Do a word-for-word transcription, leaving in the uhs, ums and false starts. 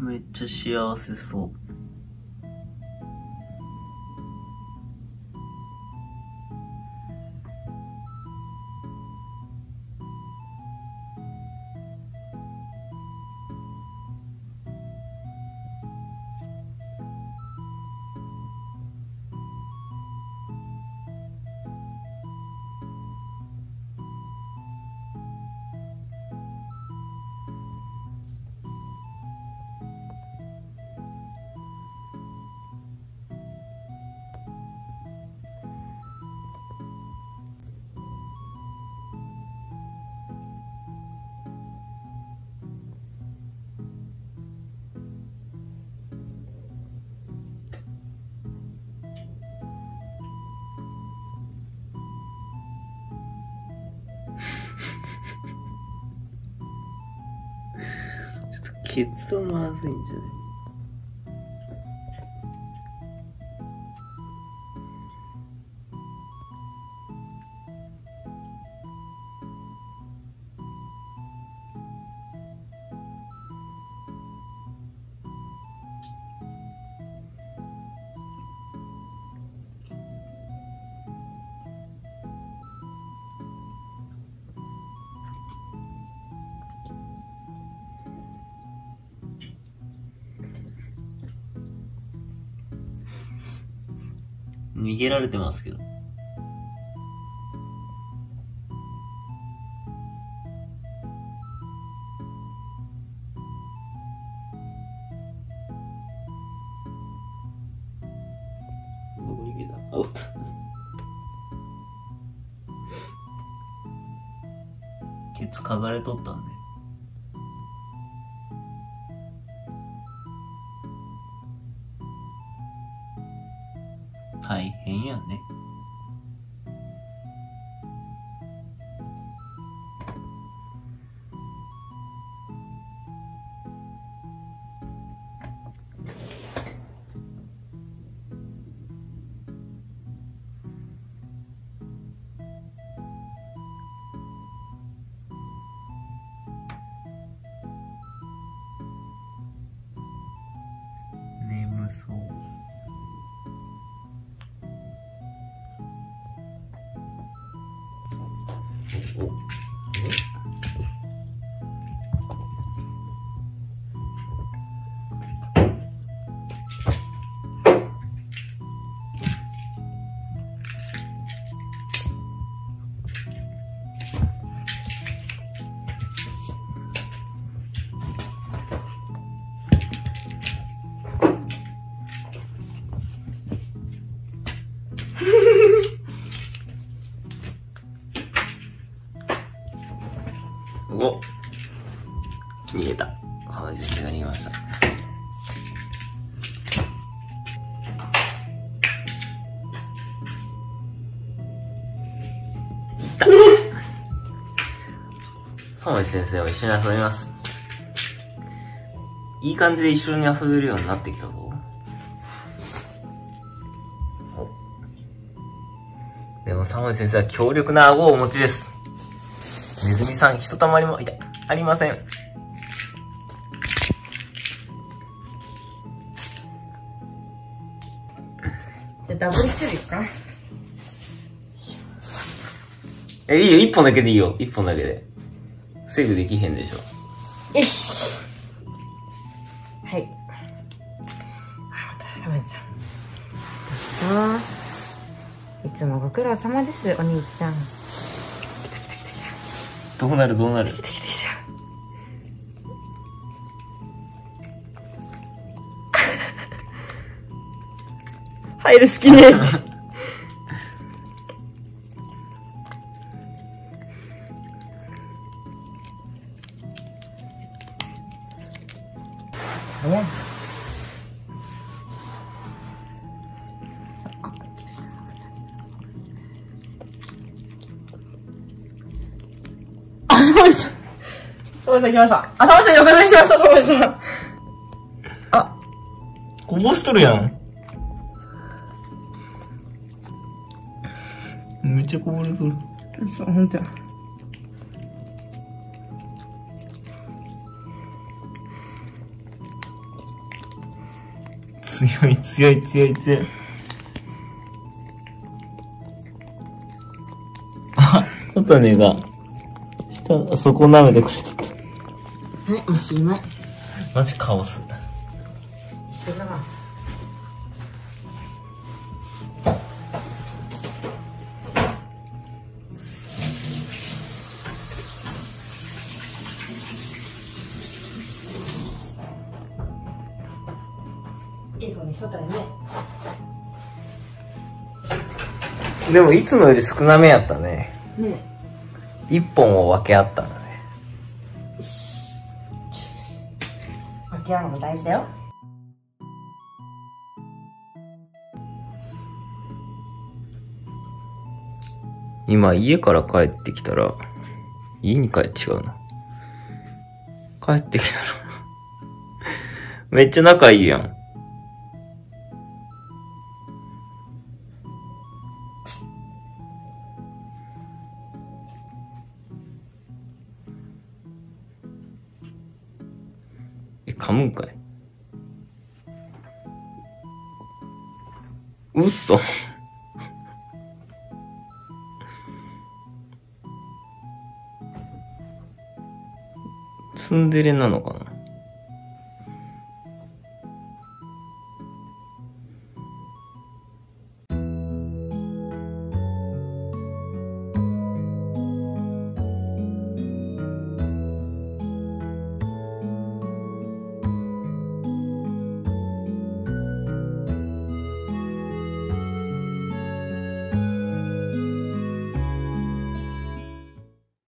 めっちゃ幸せそう。結論まずいんじゃない？逃げられてますけど。どこに逃げた？おっと。ケツ嗅がれとったんで。大変やね。眠そう。お、逃げた。沢地先生が逃げました。沢地先生は一緒に遊びます。いい感じで一緒に遊べるようになってきたぞ。でも三森先生は強力な顎をお持ちです。ネズミさん、ひとたまりも、痛い、ありません。じゃ、ダブルチューリップか。え、いいよ、一本だけでいいよ、一本だけで。セーブできへんでしょ。よし。はい。あ、また、ラメちゃん。どうぞ。いつもご苦労様です、お兄ちゃん。来た来た来た来た。どうなるどうなる。来た来た来た。入る好きね。えサモリさん来ました。あ、サモリさんおかしいしました、サモリさん。あ、こぼしとるやん。めっちゃこぼれとる。そう、ほんとや。強い強い強い強い。あ、コタネが下、そこ舐めてくれた。ね、マジうまい。マジカオス。一緒だな。いい子にしとったよね。でもいつもより少なめやったね。ね。一本を分け合った。やるのも大事だよ。今家から帰ってきたら、家に帰って違うな。帰ってきたらめっちゃ仲いいやん。噛むんかい。うっそ。ツンデレなのかな。